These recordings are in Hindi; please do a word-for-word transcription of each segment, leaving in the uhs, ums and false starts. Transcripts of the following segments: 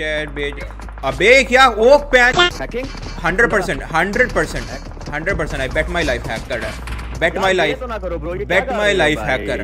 अबे क्या ओक patch hundred percent hundred percent hundred percent I bet my life hacker है। Bet my life bet my life hacker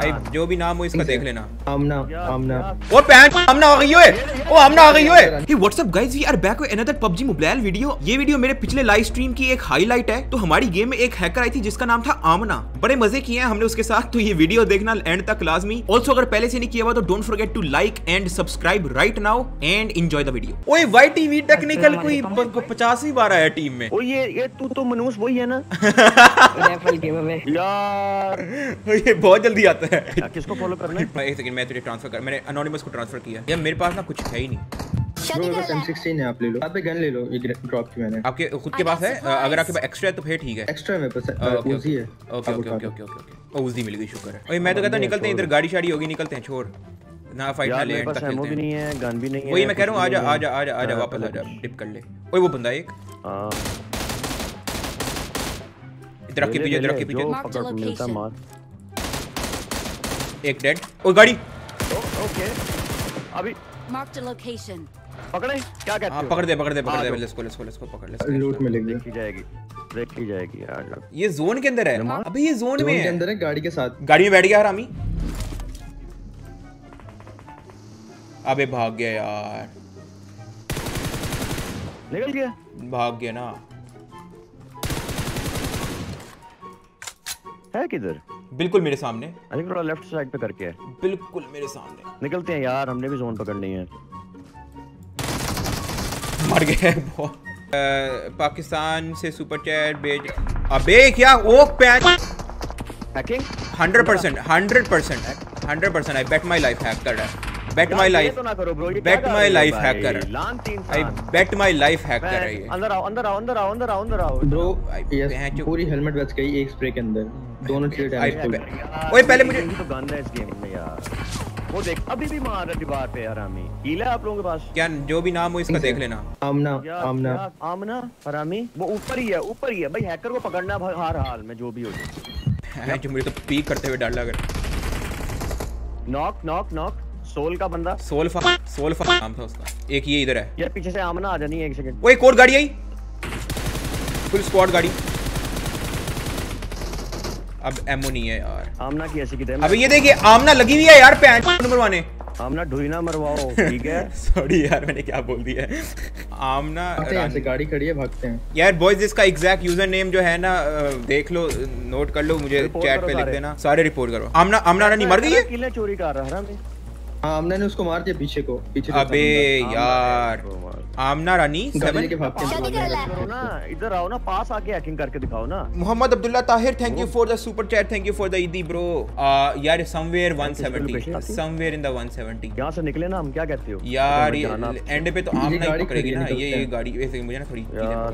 है। जो भी नाम हो इसका देख लेना। आमना आमना ओ पैच आमना आ गई है। ओ आमना आ गई है। Hey what's up guys, we are back with another PUBG mobile video. ये वीडियो मेरे पिछले लाइव स्ट्रीम की एक हाईलाइट है। तो हमारी गेम में एक हैकर आई थी जिसका नाम था आमना। बड़े मजे किए हैं हमने उसके साथ। तो ये वीडियो देखना एंड तक लाजमी। ऑल्सो अगर पहले से नहीं किया हुआ तो don't forget to like and subscribe right now and enjoy the video. ओए वाई टीवी टेक्निकल कोई पचासवीं बार आया टीम में। ओ ये ये तू तो मनोज वही है ना राइफल गेम में यार। ये बहुत जल्दी आता है। किसको फॉलो करना है? एक सेकंड, मैं तुझे ट्रांसफर कर। मैंने एनोनिमस को ट्रांसफर किया। यार मेरे पास ना कुछ है ही नहीं। एम सिक्सटीन है, आप ले लो। आप गन ले लो, एक ड्रॉप की मैंने। आपके खुद के पास है? अगर आपके पास एक्स्ट्रा है तो फिर ठीक है। एक्स्ट्रा मेरे पास उजी है। Okay okay okay okay okay Uzi मिल गई, शुक्र है। ओए मैं तो कहता निकलते हैं, इधर गाड़ी शाड़ी होगी, निकलते हैं। छोड़ ना फाइट ना ले एंड तक खेलते हैं। वो भी नहीं है, गन भी नहीं है। वही मैं कह रहा हूं। आजा आजा आजा आजा वापस आजा, डिप कर ले। ओए वो बंदा एक इधर के पीछे इधर के पीछे मिलता मार। एक डेड। ओ गाड़ी ओके अभी मार्क द लोकेशन। पकड़े क्या कहते हो? पकड़ दे पकड़ दे पकड़ दे। Let's go let's go let's go पकड़ ले। लूट मिलेगी, देखी जाएगी देखी जाएगी यार। ये जोन के अंदर है अभी, ये जोन में है, जोन के अंदर है, गाड़ी के साथ। गाड़ी में बैठ गया हरामी। अबे भाग गया यार, निकल गया, भाग गया ना। है किधर? बिल्कुल मेरे सामने। अरे थोड़ा लेफ्ट साइड पे करके है, बिल्कुल मेरे सामने। निकलते हैं यार, हमने भी जोन पकड़नी है। मर गए। पाकिस्तान से सुपर चैट भेज। अबे क्या ओक patch hacking hundred percent hundred percent hundred percent I bet my life hacker है। Bet my life bet my life hacker है। I bet my life hacker है ये। अंदर आओ अंदर आओ अंदर आओ अंदर आओ अंदर आओ ब्रो। यस पूरी हेलमेट बच गई एक स्प्रे के अंदर, दोनों किल डैमेज। ओए पहले मुझे तो गन है इस गेम में यार। वो देख अभी भी मार रहा दीवार पे हरामी। हीला आप लोगों के पास क्या? जो भी नाम हो इसका देख लेना। आमना आमना आमना हरामी। वो ऊपर ही है ऊपर ही है भाई। हैकर को पकड़ना हर हाल में, जो भी हो जाए। जो मुझे तो पीक करते हुए डाल लगा। नॉक नॉक नॉक सोल का बंदा। सोल फा सोल फा नाम था उसका। एक ये इधर है यार, पीछे से आमना आ जानी है। एक सेकंड, वो एक और गाड़ी आई, फुल स्क्वाड गाड़ी। अब एमो नहीं है यार। आमना की ऐसी किधर? अबे ये देखिए आमना लगी हुई है यार। पैंट मरवाने आमना ढूंढना मरवाओ ठीक है। सॉरी यार मैंने क्या बोल दिया। आमना ऐसे गाड़ी खड़ी है, भागते हैं यार बॉयज। जिसका एग्जैक्ट यूजर नेम जो है ना, देख लो नोट कर लो, मुझे चैट पे लिख देना, सारे रिपोर्ट करो। आमना आमना रानी मर गई है। किल्ले चोरी कर रहा है आमना ने, उसको मार दिया पीछे को पीछे। अबे यार आमना रानी सेवन के भाग के ना। इधर आओ ना, पास आके हैकिंग करके दिखाओ ना। Mohammad Abdullah Tahir, thank you for the super chat, thank you for the ईदी ब्रो। यार somewhere one seventy somewhere in the one seventy. यहां से निकले ना हम, क्या कहते हो यार? एंड पे तो आमना ही पकड़ेगी ना ये ये गाड़ी। ऐसे मुझे ना थोड़ी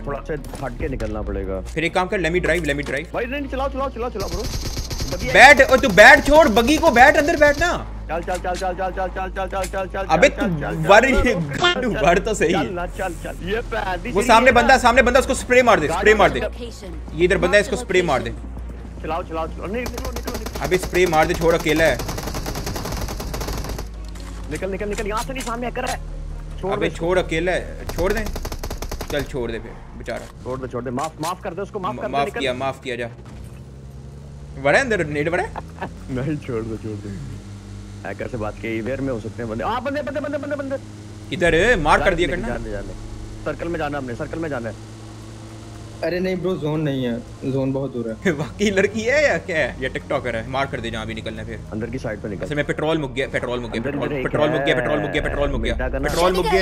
थोड़ा सा हट के निकलना पड़ेगा। फिर एक काम कर, लेमी ड्राइव लेमी ड्राइव भाई। नहीं चलाओ चलाओ चलाओ चलाओ ब्रो। बैठ और तू बैठ, छोड़ बगी को, बैठ अंदर बैठ ना। चल चल चल चल चल चल चल चल चल चल। अबे तू वर तो सही है। चल चल ये वो सामने बंदा सामने बंदा उसको स्प्रे मार दे स्प्रे मार दे। ये इधर बंदा है, इसको स्प्रे मार दे। चलाओ चलाओ चलाओ नहीं निकलो निकलो। अबे स्प्रे मार दे, छोड़ अकेला है। निकल निकल निकल यहां से नहीं, सामने हैकर है। छोड़ दे छोड़ अकेला है, छोड़ दे। चल छोड़ दे फिर बेचारा, छोड़ दे छोड़ दे। माफ माफ कर दे उसको, माफ कर दे। माफ किया माफ किया जा। बड़े अंदर नेट बड़े नहीं, छोड़ दो छोड़ दे। हैकर से बात के इवेयर में हो सकते हैं बंदे। आ बंदे बंदे बंदे बंदे बंदे इधर है, मार कर दिया करना। जाने जाने सर्कल में जाना, हमने सर्कल में जाना है। अरे नहीं ब्रो जोन नहीं है, जोन बहुत दूर है। वाकई लड़की है या क्या है? ये टिकटॉकर है, मार कर दे जहां भी निकलना है। फिर अंदर की साइड पे निकल। असल में पेट्रोल मुक गया पेट्रोल मुक गया पेट्रोल मुक गया पेट्रोल मुक गया पेट्रोल मुक गया पेट्रोल मुक गया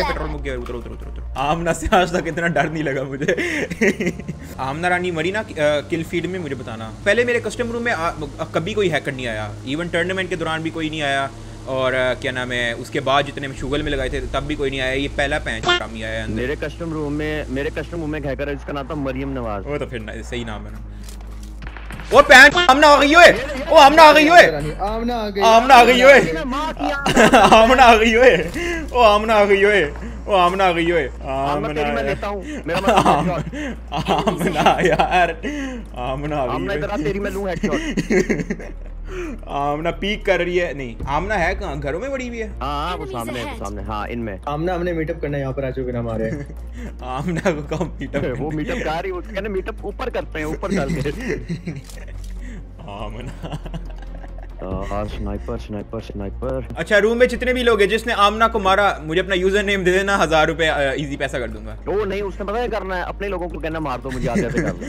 पेट्रोल मुक गया। उतरो उतरो उतरो। आमना से आज तक इतना डर नहीं लगा मुझे। आमना रानी मरी ना किल फीड में, मुझे बताना। पहले मेरे कस्टम रूम में कभी कोई हैकर नहीं आया, इवन टूर्नामेंट के दौरान भी कोई नहीं आया, और क्या नाम है उसके बाद जितने में शुगल में लगाए थे तब भी कोई नहीं आया। ये पहला पैंच कामी आया अंदर। मेरे कस्टम रूम में मेरे कस्टम रूम में एक हैकर है जिसका नाम था मरियम नवाज। वो तो फिर ना, सही नाम है ना। ओ पैंच आमना आ गई ओए। ओ आमना आ गई ओए। आमना आ गई आमना आ गई ओए। आमना आ गई ओए। ओ आमना आ गई ओए। ओ आमना आ गई ओए। आमना तेरी मैं लेता हूं। मेरा मत आमना यार आमना आ गई। आमना तेरी मैं लूं हेडशॉट। आमना पीक कर रही है। नहीं आमना है कहाँ, घरों में बड़ी हुई है। हाँ वो सामने है, सामने हाँ इनमें। आमना हमने मीटअप करना है यहाँ पर आज बिना मारे। आमना को कम मीटअप वो मीटअप कर रही है, वो कहना मीटअप ऊपर करते हैं, ऊपर डालते हैं। आमना स्नाइपर स्नाइपर स्नाइपर। अच्छा रूम में जितने भी लोग हैं, जिसने आमना को मारा मुझे अपना यूजर नेम दे देना, हजार रुपए इजी पैसा कर दूंगा। ओ नहीं उसने पता है करना है, अपने लोगों को कहना मार दो मुझे आते आते कर दो।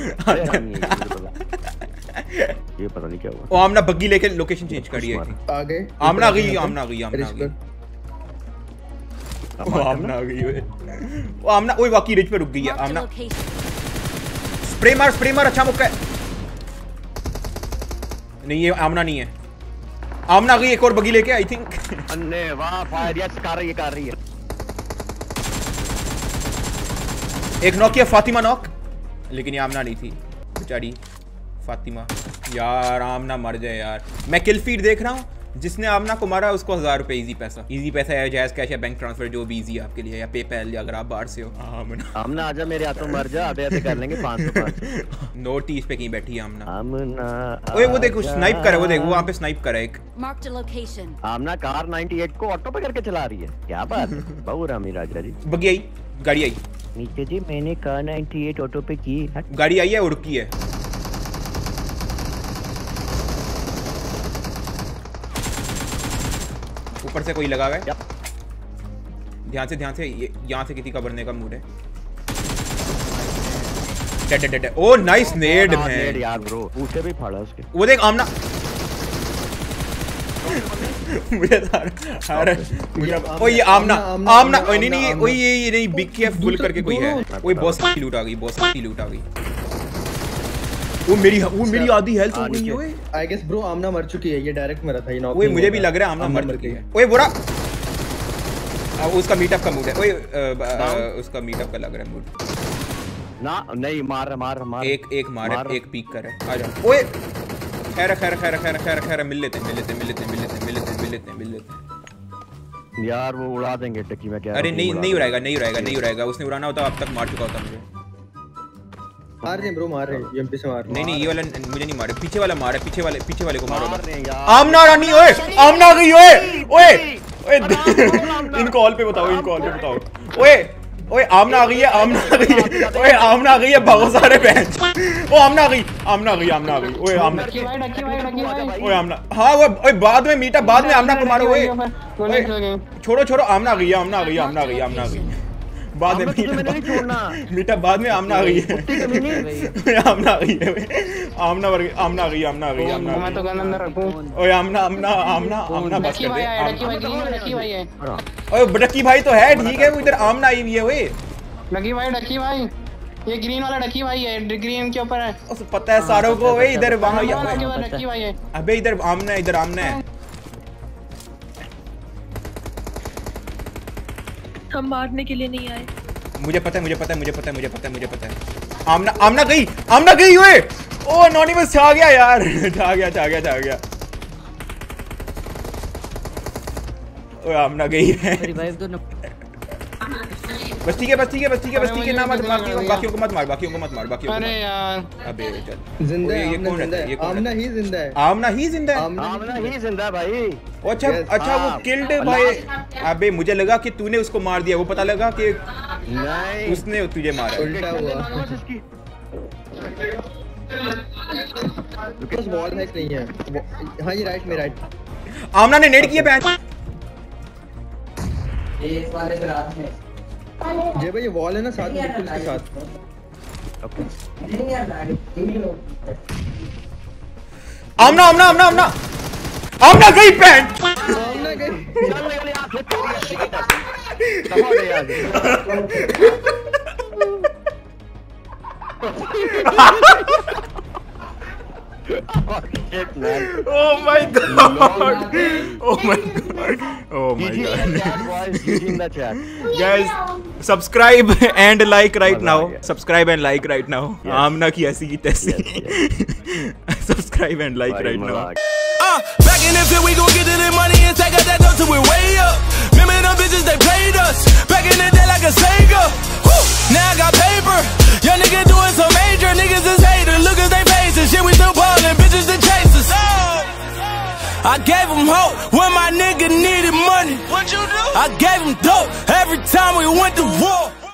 ये पता नहीं क्या हुआ। वो आमना बग्गी लेके लोकेशन चेंज कर रही है। आ गए आमना, गई आमना, गई आमना, गई वो आमना आ गई। वो आमना ओए वाकई रिज पे रुक गई है आमना। स्प्रे मार स्प्रे मार, अच्छा मौका है। नहीं ये आमना नहीं है, आमना गई एक और बगी लेके आई थिंक। अन्ने वाह फायर यस कर रही है, कर रही है। एक नॉक किया फातिमा नॉक, लेकिन ये आमना नहीं थी बेचारी फातिमा। यार आमना मर जाए यार। मैं किल फीड देख रहा हूँ, जिसने आमना को मारा उसको हजार रुपए इजी पैसा। इजी पैसा है जैज कैश या बैंक ट्रांसफर, जो भी इजी है आपके लिए, या पेपैल अगर आप बाहर से हो। आमना आमना आजा मेरे हाथों, मर जा, आधे आधे कर लेंगे पाँच सौ पाँच सौ। नोटिस पे कहीं बैठी है आमना। आमना ओए वो देखो स्नाइप कर रहा है, वो देखो वहां पे स्नाइप कर रहा है एक। Mark the location. Amna car ninety eight को ऑटो पे करके चला रही है, क्या बात है। बहुरा मेरा राजा जी बगी आई, गाड़ी आई नीचे जी, मैंने कार नाइंटी एट ऑटो पे की, गाड़ी आई है और रुकी है। ऊपर से कोई लगा हुआ है, ध्यान से ध्यान से। यहां से किसी का भरने का मूड है। दे दे दे दे। ओ नाइस नेड है यार ब्रो, उसे भी फाड़ा उसके। वो देख आमना मुझे सारा मुझे। ओ ये आमना आमना ओ नहीं नहीं ओ ये ये नहीं बिग केएफ फुल करके कोई है। ओए बॉस की लूट आ गई, बॉस की लूट आ गई। वो मेरी वो मेरी आधी हेल्थ हो गई। ओए आई गेस ब्रो आमना मर चुकी है, ये डायरेक्ट मरा था ये नॉक। ओए मुझे भी लग रहा है आमना मर चुकी है। ओए बुरा उसका मीटअप का मूड है। ओए उसका मीटअप का लग रहा है मूड ना। नहीं मार मार मार, एक एक मार, मार एक पीक कर है। आ जाओ ओए। खैर खैर खैर खैर खैर खैर मिल लेते मिल लेते मिल लेते मिल लेते मिल लेते मिल लेते मिल लेते यार। वो उड़ा देंगे टकी में क्या। अरे नहीं नहीं उड़ाएगा नहीं उड़ाएगा नहीं उड़ाएगा, उसने उड़ाना होता अब तक मार चुका होता मुझे। मार रहे ब्रो मार रहे, एमपी से मार रहे। नहीं नहीं ये वाला मुझे नहीं मार रहा, पीछे वाला मार रहा, पीछे वाले पीछे वाले को मारो। आमना रानी ओए आमना गई ओए ओए ओए। इनको ऑल पे बताओ, इनको ऑल पे बताओ। ओए ओए आमना आ गई है, आमना आ गई है, ओए आमना आ गई है, भागो सारे बेंच। ओ आमना आ गई आमना आ गई आमना आ गई। ओए आमना ओए आमना हां वो ओए बाद में मीटा, बाद में आमना को मारो। ओए छोड़ो छोड़ो आमना आ गई आमना आ गई आमना आ गई आमना आ गई। बाद में मैंने नहीं छोड़ना मीटा, बाद में आमना आ गई है आमना आ गई है आमना वर्ग आमना आ गई आमना आ गई आमना। मैं तो गन अंदर रखूं। ओए आमना आमना आमना आमना बस कर दे। डकी भाई है ओए, डकी भाई तो है ठीक है, वो इधर आमना आई हुई है। ओए डकी भाई डकी भाई ये ग्रीन वाला डकी भाई है, ग्रीन के ऊपर है। उसे पता है सारों को ओए इधर वहां डकी भाई है। अबे इधर आमना है, इधर आमना है। हम मारने के लिए नहीं आए। मुझे पता है मुझे पता है मुझे पता है मुझे पता है मुझे पता है। आमना आमना गई आमना गई ओए। ओ एनोनिमस छा गया यार, छा गया छा गया छा गया। ओए आमना गई है। रिवाइव दो ना। बस ठीक है बस ठीक है बस ठीक है बस ठीक है ना, मत बाकियों बाकियों को मत मार, बाकियों को मत मार बाकियों। अरे यार अबे चल जिंदा है, ये कौन है, ये आमना ही जिंदा है, आमना ही जिंदा है, आमना ही जिंदा है भाई। अच्छा अच्छा वो किल्ड भाई। अबे मुझे लगा कि तूने उसको मार दिया, वो पता लगा कि नहीं उसने तुझे मारा, उल्टा हुआ। बस बॉल नेट नहीं है। हां ये राइट में राइट आमना ने नेट किया बैच। एक वाले रात में जय भाई ये वॉल है ना साथ में, बिल्कुल उसके साथ। आमना आमना आमना आमना आमना गई पैंट, आमना गई। Oh my god, oh my god, oh my god guys subscribe and like right now, subscribe and like right now। Aamna की ऐसी की तैसी। Subscribe and like right now। Uh back in the field we gon' get to the money and take out that dough till we way up, remember them bitches they played us back in the day like a Sega, now I got paper young nigga doing some major, niggas is hater look at they faces, shit we still ballin' bitches the chasers. him hope when my nigga needed money. What you do? I gave him dope every time we went to war.